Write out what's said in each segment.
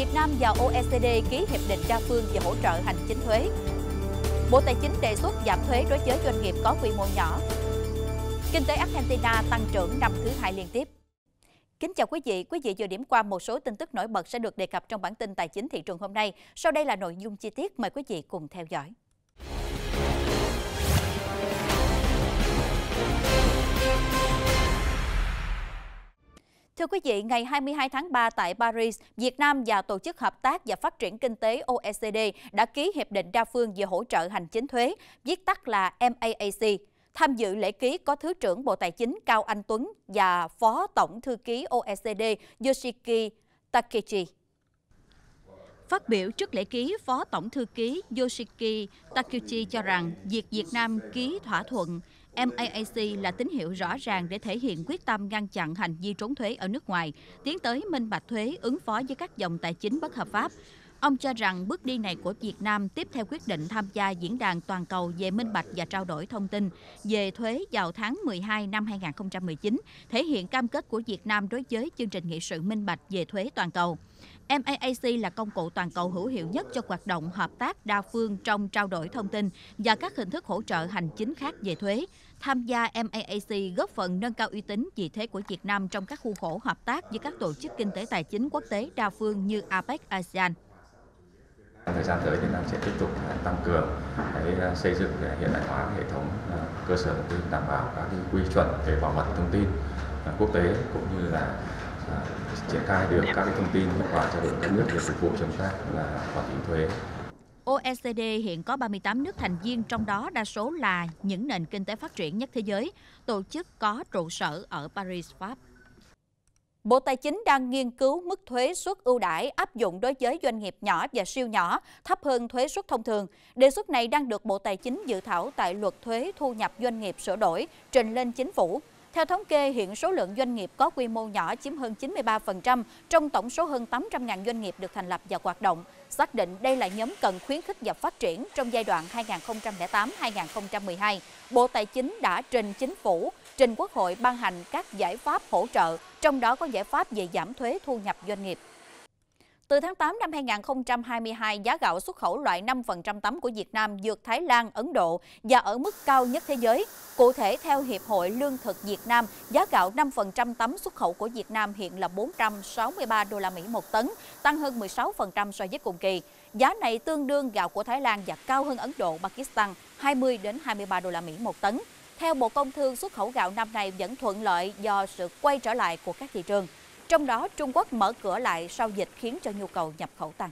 Việt Nam và OECD ký hiệp định đa phương về hỗ trợ hành chính thuế. Bộ Tài chính đề xuất giảm thuế đối với doanh nghiệp có quy mô nhỏ. Kinh tế Argentina tăng trưởng năm thứ hai liên tiếp. Kính chào quý vị vừa điểm qua một số tin tức nổi bật sẽ được đề cập trong bản tin tài chính thị trường hôm nay. Sau đây là nội dung chi tiết, mời quý vị cùng theo dõi. Thưa quý vị, ngày 22 tháng 3 tại Paris, Việt Nam và Tổ chức Hợp tác và Phát triển Kinh tế OECD đã ký Hiệp định đa phương về hỗ trợ hành chính thuế, viết tắt là MAAC. Tham dự lễ ký có Thứ trưởng Bộ Tài chính Cao Anh Tuấn và Phó Tổng Thư ký OECD Yoshiki Takechi. Phát biểu trước lễ ký, Phó Tổng Thư ký Yoshiki Takechi cho rằng việc Việt Nam ký thỏa thuận MAAC là tín hiệu rõ ràng để thể hiện quyết tâm ngăn chặn hành vi trốn thuế ở nước ngoài, tiến tới minh bạch thuế, ứng phó với các dòng tài chính bất hợp pháp. Ông cho rằng bước đi này của Việt Nam tiếp theo quyết định tham gia Diễn đàn Toàn cầu về minh bạch và trao đổi thông tin về thuế vào tháng 12 năm 2019, thể hiện cam kết của Việt Nam đối với chương trình nghị sự minh bạch về thuế toàn cầu. MAAC là công cụ toàn cầu hữu hiệu nhất cho hoạt động hợp tác đa phương trong trao đổi thông tin và các hình thức hỗ trợ hành chính khác về thuế. Tham gia MAAC góp phần nâng cao uy tín vị thế của Việt Nam trong các khuôn khổ hợp tác với các tổ chức kinh tế tài chính quốc tế đa phương như APEC, ASEAN. Trong thời gian tới, Việt Nam sẽ tiếp tục tăng cường xây dựng hiện đại hóa hệ thống cơ sở để đảm bảo các quy chuẩn về bảo mật thông tin quốc tế, cũng như là triển khai được các thông tin hiệu quả cho các nước để phục vụ chúng ta là quản lý thuế. OECD hiện có 38 nước thành viên, trong đó đa số là những nền kinh tế phát triển nhất thế giới. Tổ chức có trụ sở ở Paris, Pháp. Bộ Tài chính đang nghiên cứu mức thuế suất ưu đãi áp dụng đối với doanh nghiệp nhỏ và siêu nhỏ, thấp hơn thuế suất thông thường. Đề xuất này đang được Bộ Tài chính dự thảo tại Luật Thuế Thu nhập Doanh nghiệp sửa đổi, trình lên Chính phủ. Theo thống kê, hiện số lượng doanh nghiệp có quy mô nhỏ chiếm hơn 93% trong tổng số hơn 800.000 doanh nghiệp được thành lập và hoạt động. Xác định đây là nhóm cần khuyến khích và phát triển trong giai đoạn 2008-2012. Bộ Tài chính đã trình Chính phủ, trình Quốc hội ban hành các giải pháp hỗ trợ, trong đó có giải pháp về giảm thuế thu nhập doanh nghiệp. Từ tháng 8 năm 2022, giá gạo xuất khẩu loại 5% tấm của Việt Nam vượt Thái Lan, Ấn Độ và ở mức cao nhất thế giới. Cụ thể, theo Hiệp hội Lương thực Việt Nam, giá gạo 5% tấm xuất khẩu của Việt Nam hiện là 463 đô la Mỹ một tấn, tăng hơn 16% so với cùng kỳ. Giá này tương đương gạo của Thái Lan và cao hơn Ấn Độ, Pakistan 20 đến 23 đô la Mỹ một tấn. Theo Bộ Công Thương, xuất khẩu gạo năm nay vẫn thuận lợi do sự quay trở lại của các thị trường. Trong đó, Trung Quốc mở cửa lại sau dịch khiến cho nhu cầu nhập khẩu tăng.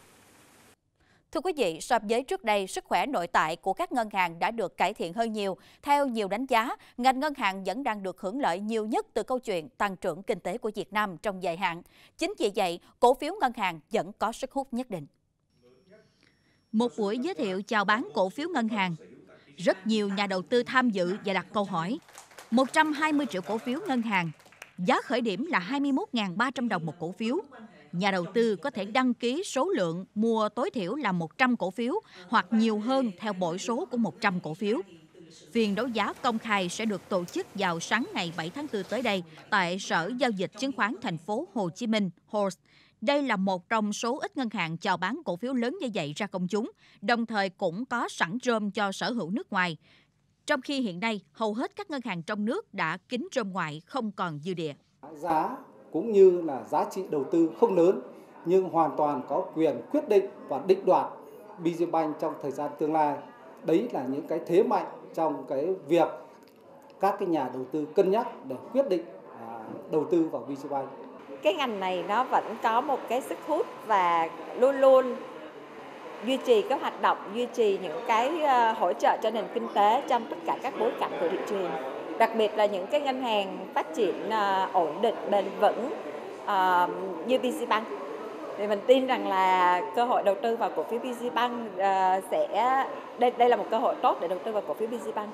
Thưa quý vị, so với trước đây, sức khỏe nội tại của các ngân hàng đã được cải thiện hơn nhiều. Theo nhiều đánh giá, ngành ngân hàng vẫn đang được hưởng lợi nhiều nhất từ câu chuyện tăng trưởng kinh tế của Việt Nam trong dài hạn. Chính vì vậy, cổ phiếu ngân hàng vẫn có sức hút nhất định. Một buổi giới thiệu chào bán cổ phiếu ngân hàng. Rất nhiều nhà đầu tư tham dự và đặt câu hỏi. 120 triệu cổ phiếu ngân hàng. Giá khởi điểm là 21.300 đồng một cổ phiếu. Nhà đầu tư có thể đăng ký số lượng mua tối thiểu là 100 cổ phiếu hoặc nhiều hơn theo bội số của 100 cổ phiếu. Phiên đấu giá công khai sẽ được tổ chức vào sáng ngày 7 tháng 4 tới đây tại Sở Giao dịch Chứng khoán Thành phố Hồ Chí Minh, HOSE. Đây là một trong số ít ngân hàng chào bán cổ phiếu lớn như vậy ra công chúng, đồng thời cũng có sẵn rơm cho sở hữu nước ngoài. Trong khi hiện nay, hầu hết các ngân hàng trong nước đã kín rơm ngoại, không còn dư địa. Giá cũng như là giá trị đầu tư không lớn, nhưng hoàn toàn có quyền quyết định và định đoạt BG Bank trong thời gian tương lai. Đấy là những cái thế mạnh trong cái việc các cái nhà đầu tư cân nhắc để quyết định đầu tư vào BG Bank. Cái ngành này nó vẫn có một cái sức hút và luôn luôn duy trì các hoạt động, duy trì những cái hỗ trợ cho nền kinh tế trong tất cả các bối cảnh của thị trường. Đặc biệt là những cái ngân hàng phát triển ổn định, bền vững như BG Bank. Thì mình tin rằng là cơ hội đầu tư vào cổ phiếu BG Bank đây là một cơ hội tốt để đầu tư vào cổ phiếu BG Bank.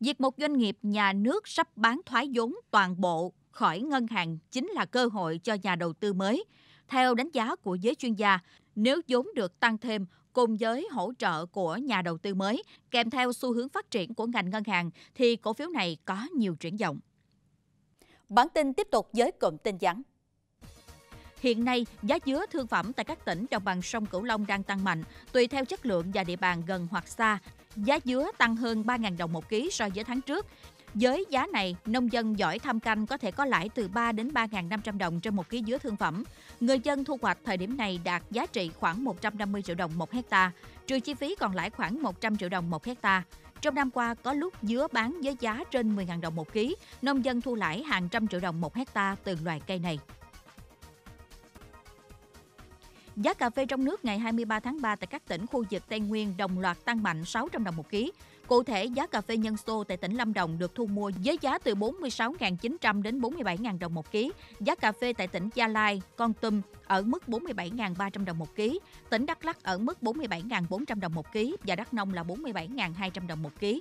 Việc một doanh nghiệp nhà nước sắp bán thoái vốn toàn bộ khỏi ngân hàng chính là cơ hội cho nhà đầu tư mới. Theo đánh giá của giới chuyên gia, nếu vốn được tăng thêm cùng với hỗ trợ của nhà đầu tư mới, kèm theo xu hướng phát triển của ngành ngân hàng, thì cổ phiếu này có nhiều triển vọng. Bản tin tiếp tục với cụm tin vắn. Hiện nay, giá dứa thương phẩm tại các tỉnh đồng bằng sông Cửu Long đang tăng mạnh, tùy theo chất lượng và địa bàn gần hoặc xa. Giá dứa tăng hơn 3.000 đồng một ký so với tháng trước. Với giá này, nông dân giỏi thăm canh có thể có lãi từ 3 đến 3.500 đồng trên một ký dứa thương phẩm. Người dân thu hoạch thời điểm này đạt giá trị khoảng 150 triệu đồng một hectare, trừ chi phí còn lãi khoảng 100 triệu đồng một hectare. Trong năm qua, có lúc dứa bán với giá trên 10.000 đồng một ký, nông dân thu lãi hàng trăm triệu đồng một hectare từ loài cây này. Giá cà phê trong nước ngày 23 tháng 3 tại các tỉnh khu vực Tây Nguyên đồng loạt tăng mạnh 600 đồng một ký. Cụ thể, giá cà phê nhân xô tại tỉnh Lâm Đồng được thu mua với giá từ 46.900 đến 47.000 đồng một ký. Giá cà phê tại tỉnh Gia Lai, Kon Tum ở mức 47.300 đồng một ký. Tỉnh Đắk Lắk ở mức 47.400 đồng một ký và Đắk Nông là 47.200 đồng một ký.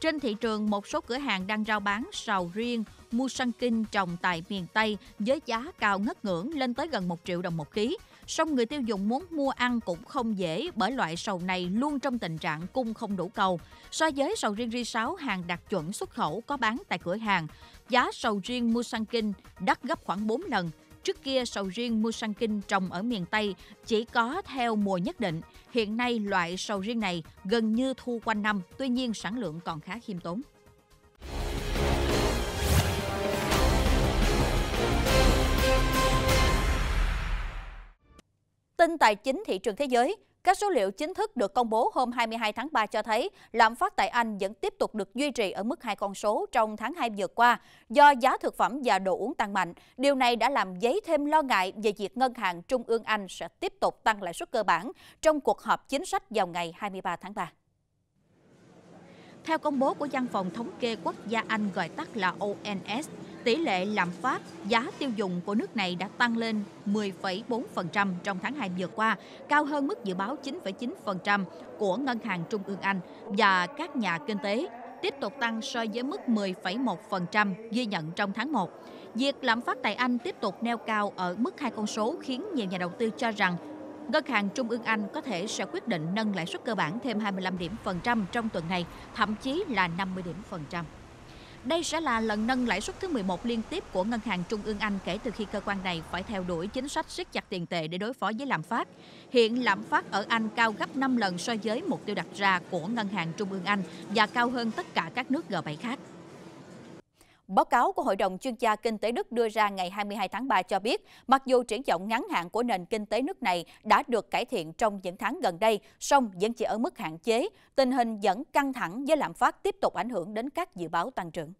Trên thị trường, một số cửa hàng đang rao bán sầu riêng Musang King trồng tại miền Tây với giá cao ngất ngưỡng lên tới gần 1 triệu đồng một ký. Song người tiêu dùng muốn mua ăn cũng không dễ bởi loại sầu này luôn trong tình trạng cung không đủ cầu. So với sầu riêng Ri6 hàng đạt chuẩn xuất khẩu có bán tại cửa hàng, giá sầu riêng Musang King đắt gấp khoảng 4 lần. Trước kia, sầu riêng Musang King trồng ở miền Tây chỉ có theo mùa nhất định. Hiện nay, loại sầu riêng này gần như thu quanh năm, tuy nhiên sản lượng còn khá khiêm tốn. Tin tài chính thị trường thế giới. Các số liệu chính thức được công bố hôm 22 tháng 3 cho thấy lạm phát tại Anh vẫn tiếp tục được duy trì ở mức 2 con số trong tháng 2 vừa qua do giá thực phẩm và đồ uống tăng mạnh. Điều này đã làm dấy thêm lo ngại về việc Ngân hàng Trung ương Anh sẽ tiếp tục tăng lãi suất cơ bản trong cuộc họp chính sách vào ngày 23 tháng 3. Theo công bố của Văn phòng Thống kê Quốc gia Anh gọi tắt là ONS, tỷ lệ lạm phát, giá tiêu dùng của nước này đã tăng lên 10,4% trong tháng 2 vừa qua, cao hơn mức dự báo 9,9% của Ngân hàng Trung ương Anh và các nhà kinh tế, tiếp tục tăng so với mức 10,1% ghi nhận trong tháng 1. Việc lạm phát tại Anh tiếp tục neo cao ở mức 2 con số khiến nhiều nhà đầu tư cho rằng Ngân hàng Trung ương Anh có thể sẽ quyết định nâng lãi suất cơ bản thêm 25 điểm phần trăm trong tuần này, thậm chí là 50 điểm phần trăm. Đây sẽ là lần nâng lãi suất thứ 11 liên tiếp của Ngân hàng Trung ương Anh kể từ khi cơ quan này phải theo đuổi chính sách siết chặt tiền tệ để đối phó với lạm phát. Hiện lạm phát ở Anh cao gấp 5 lần so với mục tiêu đặt ra của Ngân hàng Trung ương Anh và cao hơn tất cả các nước G7 khác. Báo cáo của Hội đồng chuyên gia kinh tế Đức đưa ra ngày 22 tháng 3 cho biết, mặc dù triển vọng ngắn hạn của nền kinh tế nước này đã được cải thiện trong những tháng gần đây, song vẫn chỉ ở mức hạn chế, tình hình vẫn căng thẳng với lạm phát tiếp tục ảnh hưởng đến các dự báo tăng trưởng.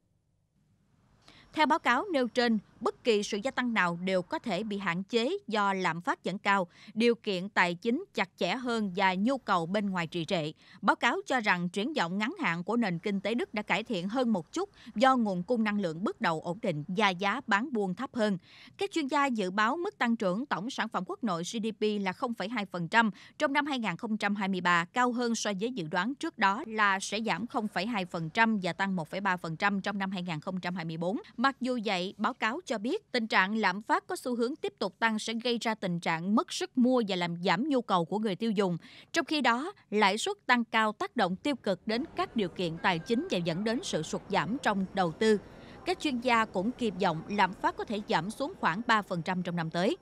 Theo báo cáo nêu trên, bất kỳ sự gia tăng nào đều có thể bị hạn chế do lạm phát vẫn cao, điều kiện tài chính chặt chẽ hơn và nhu cầu bên ngoài trì trệ. Báo cáo cho rằng triển vọng ngắn hạn của nền kinh tế Đức đã cải thiện hơn một chút do nguồn cung năng lượng bước đầu ổn định và giá bán buôn thấp hơn. Các chuyên gia dự báo mức tăng trưởng tổng sản phẩm quốc nội GDP là 0,2% trong năm 2023, cao hơn so với dự đoán trước đó là sẽ giảm 0,2% và tăng 1,3% trong năm 2024. Mặc dù vậy, báo cáo cho biết tình trạng lạm phát có xu hướng tiếp tục tăng sẽ gây ra tình trạng mất sức mua và làm giảm nhu cầu của người tiêu dùng. Trong khi đó, lãi suất tăng cao tác động tiêu cực đến các điều kiện tài chính và dẫn đến sự sụt giảm trong đầu tư. Các chuyên gia cũng kỳ vọng lạm phát có thể giảm xuống khoảng 3% trong năm tới.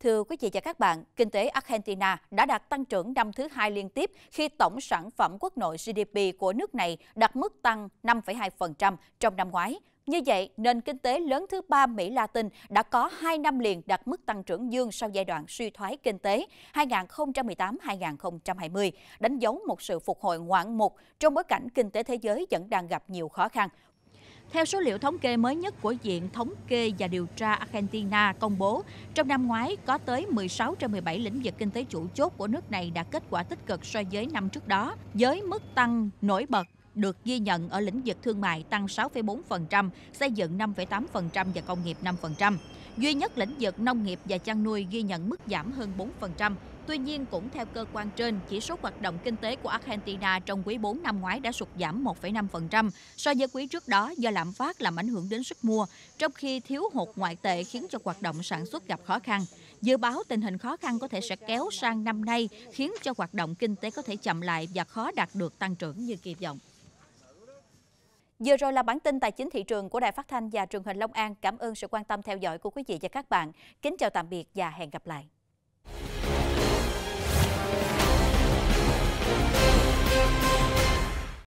Thưa quý vị và các bạn, kinh tế Argentina đã đạt tăng trưởng năm thứ hai liên tiếp khi tổng sản phẩm quốc nội GDP của nước này đạt mức tăng 5,2% trong năm ngoái. Như vậy, nền kinh tế lớn thứ ba Mỹ Latin đã có 2 năm liền đạt mức tăng trưởng dương sau giai đoạn suy thoái kinh tế 2018-2020, đánh dấu một sự phục hồi ngoạn mục trong bối cảnh kinh tế thế giới vẫn đang gặp nhiều khó khăn. Theo số liệu thống kê mới nhất của Viện Thống kê và Điều tra Argentina công bố, trong năm ngoái có tới 16 trên 17 lĩnh vực kinh tế chủ chốt của nước này đã kết quả tích cực so với năm trước đó, với mức tăng nổi bật được ghi nhận ở lĩnh vực thương mại tăng 6,4%, xây dựng 5,8% và công nghiệp 5%. Duy nhất lĩnh vực nông nghiệp và chăn nuôi ghi nhận mức giảm hơn 4%. Tuy nhiên, cũng theo cơ quan trên, chỉ số hoạt động kinh tế của Argentina trong quý 4 năm ngoái đã sụt giảm 1,5% so với quý trước đó do lạm phát làm ảnh hưởng đến sức mua, trong khi thiếu hụt ngoại tệ khiến cho hoạt động sản xuất gặp khó khăn. Dự báo tình hình khó khăn có thể sẽ kéo sang năm nay, khiến cho hoạt động kinh tế có thể chậm lại và khó đạt được tăng trưởng như kỳ vọng. Vừa rồi là bản tin tài chính thị trường của Đài Phát thanh và Truyền hình Long An. Cảm ơn sự quan tâm theo dõi của quý vị và các bạn. Kính chào tạm biệt và hẹn gặp lại.